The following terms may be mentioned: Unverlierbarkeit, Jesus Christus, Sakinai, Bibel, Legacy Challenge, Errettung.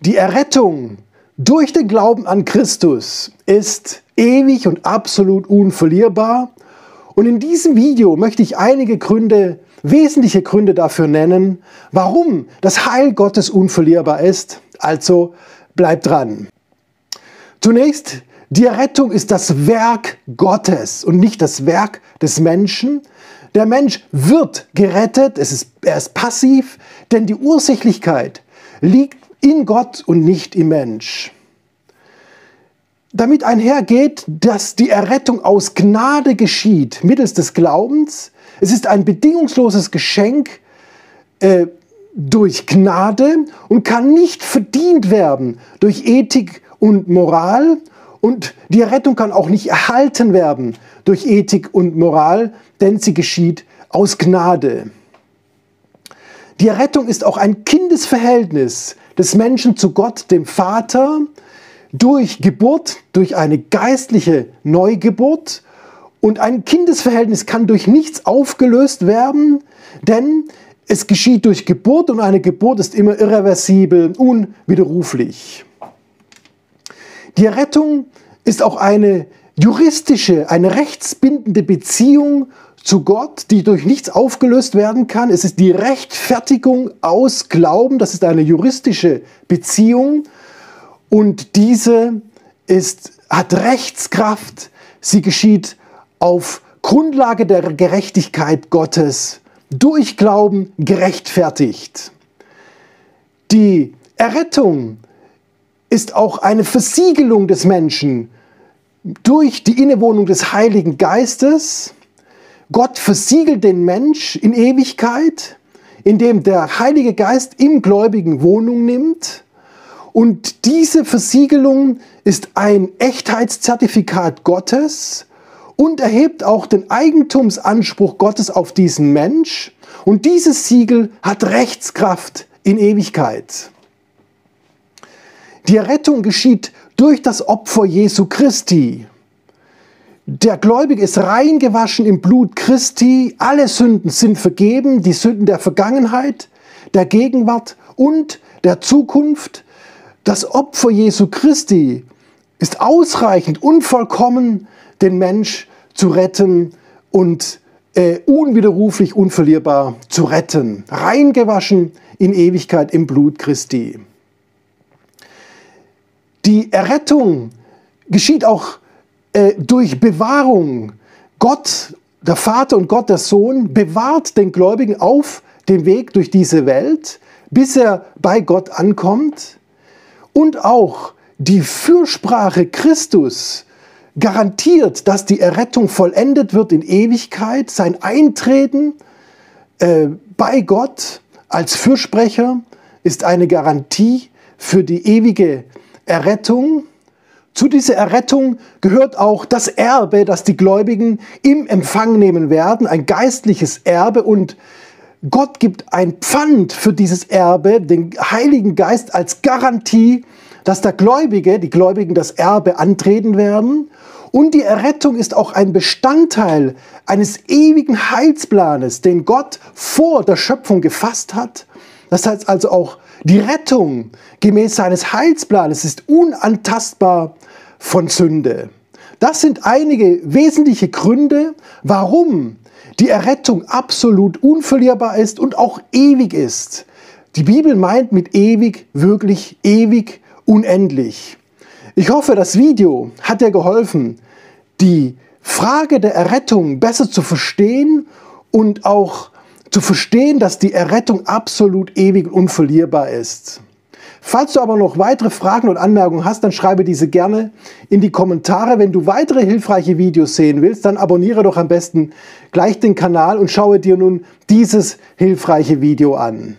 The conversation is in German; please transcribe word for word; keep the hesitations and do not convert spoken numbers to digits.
Die Errettung durch den Glauben an Christus ist ewig und absolut unverlierbar. Und in diesem Video möchte ich einige Gründe, wesentliche Gründe dafür nennen, warum das Heil Gottes unverlierbar ist. Also bleibt dran. Zunächst, die Errettung ist das Werk Gottes und nicht das Werk des Menschen. Der Mensch wird gerettet, es ist, er ist passiv, denn die Ursächlichkeit liegt in Gott und nicht im Mensch. Damit einhergeht, dass die Errettung aus Gnade geschieht, mittels des Glaubens. Es ist ein bedingungsloses Geschenk äh, durch Gnade und kann nicht verdient werden durch Ethik und Moral. Und die Errettung kann auch nicht erhalten werden durch Ethik und Moral, denn sie geschieht aus Gnade. Die Errettung ist auch ein Kindesverhältnis des Menschen zu Gott, dem Vater, durch Geburt, durch eine geistliche Neugeburt. Und ein Kindesverhältnis kann durch nichts aufgelöst werden, denn es geschieht durch Geburt und eine Geburt ist immer irreversibel, unwiderruflich. Die Errettung ist auch eine juristische, eine rechtsbindende Beziehung zu Gott, die durch nichts aufgelöst werden kann. Es ist die Rechtfertigung aus Glauben, das ist eine juristische Beziehung und diese ist, hat Rechtskraft, sie geschieht auf Grundlage der Gerechtigkeit Gottes, durch Glauben gerechtfertigt. Die Errettung ist auch eine Versiegelung des Menschen durch die Innewohnung des Heiligen Geistes. Gott versiegelt den Mensch in Ewigkeit, indem der Heilige Geist im Gläubigen Wohnung nimmt. Und diese Versiegelung ist ein Echtheitszertifikat Gottes und erhebt auch den Eigentumsanspruch Gottes auf diesen Mensch. Und dieses Siegel hat Rechtskraft in Ewigkeit. Die Errettung geschieht durch das Opfer Jesu Christi. Der Gläubige ist rein gewaschen im Blut Christi. Alle Sünden sind vergeben, die Sünden der Vergangenheit, der Gegenwart und der Zukunft. Das Opfer Jesu Christi ist ausreichend und vollkommen, den Mensch zu retten und äh, unwiderruflich, unverlierbar zu retten. Rein gewaschen in Ewigkeit im Blut Christi. Die Errettung geschieht auch äh, durch Bewahrung. Gott, der Vater und Gott, der Sohn, bewahrt den Gläubigen auf dem Weg durch diese Welt, bis er bei Gott ankommt. Und auch die Fürsprache Christus garantiert, dass die Errettung vollendet wird in Ewigkeit, sein Eintreten äh, bei Gott als Fürsprecher ist eine Garantie für die ewige Errettung. Errettung. Zu dieser Errettung gehört auch das Erbe, das die Gläubigen im Empfang nehmen werden, ein geistliches Erbe, und Gott gibt ein Pfand für dieses Erbe, den Heiligen Geist, als Garantie, dass der Gläubige, die Gläubigen das Erbe antreten werden. Und die Errettung ist auch ein Bestandteil eines ewigen Heilsplanes, den Gott vor der Schöpfung gefasst hat. Das heißt also auch, die Rettung gemäß seines Heilsplanes ist unantastbar von Sünde. Das sind einige wesentliche Gründe, warum die Errettung absolut unverlierbar ist und auch ewig ist. Die Bibel meint mit ewig wirklich ewig, unendlich. Ich hoffe, das Video hat dir geholfen, die Frage der Errettung besser zu verstehen und auch zu verstehen, dass die Errettung absolut ewig und unverlierbar ist. Falls du aber noch weitere Fragen und Anmerkungen hast, dann schreibe diese gerne in die Kommentare. Wenn du weitere hilfreiche Videos sehen willst, dann abonniere doch am besten gleich den Kanal und schaue dir nun dieses hilfreiche Video an.